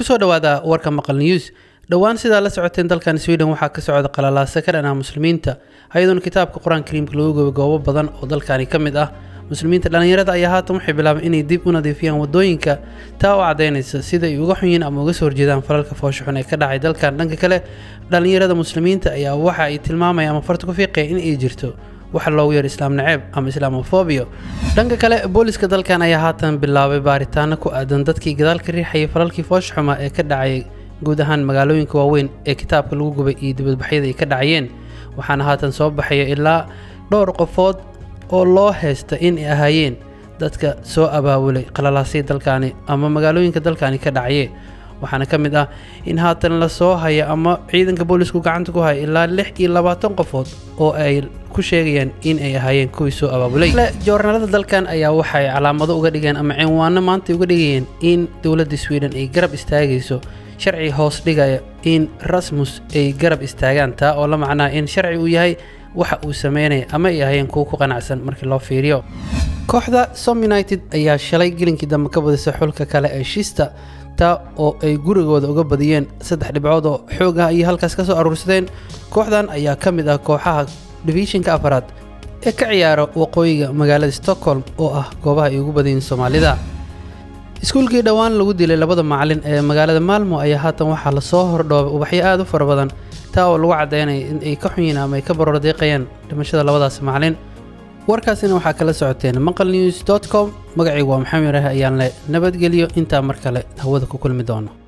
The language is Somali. كسو دوادا Warka MaqalNews دوان سيدا لسعودتين دالكان سويدن وحا كسعود قلالها سكر انا مسلمين تا ايضون كتابك قرآن كريم كلوغو وقواب بضان او دالكاني كمد مسلمين تا لان يرد ايهاتو محبلام اني ديب اونا ديفيان ودوين كا تاو عدين سيدا يوغحوين امو غسور جيدان فلالك فوشحون اي كداعي دالكان لانك كلا لان يرد مسلمين تا ايا وحا اي تلماما يا مفرتكو فيقي ان اي جرتو waxaa loo yeer islaam nacayb ama islaamofobia dhanka kale booliska dalkan ayaa haatan bilaabay baaritaan ku aadan dadkii gadaalka riixay falalkii foosh xuma ee ka dhacay guud ahaan magaalooyinka waaweyn ee kitaabka lagu gubay iyo dibadbaxyada ay ka dhacayeen waxaana haatan soo baxay ilaa dhowr qofood oo loo heystay in ay ahaayeen dadka soo abaabulay qalalaasii dalkan ama magaalooyinka dalkan ka dhacay waxaana kamid ah in haatan la soo haya ama ciidanka boolisku gacanta ku hay ilaa 26 qofood oo ay ku sheegayaan in ay ahaayeen kuwii soo abaabulay joornaalada dalkan ayaa waxay calaamado uga dhigeen ama cinwaano maanta uga dhigeen in dawladda Sweden ay garab istaagayso sharci hoos dhigaya in Rasmus ay garab istaagaan taa oo la macnaa in sharci uu yahay waxa uu sameeyay ama ay ahaayeen kuwa ku qanacsan markii loo fiiriyo kooxda United ayaa shalay gelinkii dambe ka badisay xulka kale ee shista oo ay gurigooda uga badiyeen saddex dhibcood oo xoog ah ay halkaas ka soo aruursadeen kooxdan ayaa kamid ah kooxaha divisionka afraad ee ka ciyaara waqooyiga magaalada Stockholm oo ah goobaha ay ugu badiyeen Soomaalida iskuulkii dhawaan lagu dilay labada macalin ee magaalada Malmo ayaa haatan waxa la soo hordhoobay ubaxyo aad u fara badan taa oo lagu cadeynay in ay ka xunyiin ama ay ka baroordeeqayeen dhimashada labadaas macalin warkaasina waxaa kala socoteen maqalnews.com magacaygu waa Maxamed Raha ayaan le nabadgeliyo inta mar kale hawada ku kulmi doono.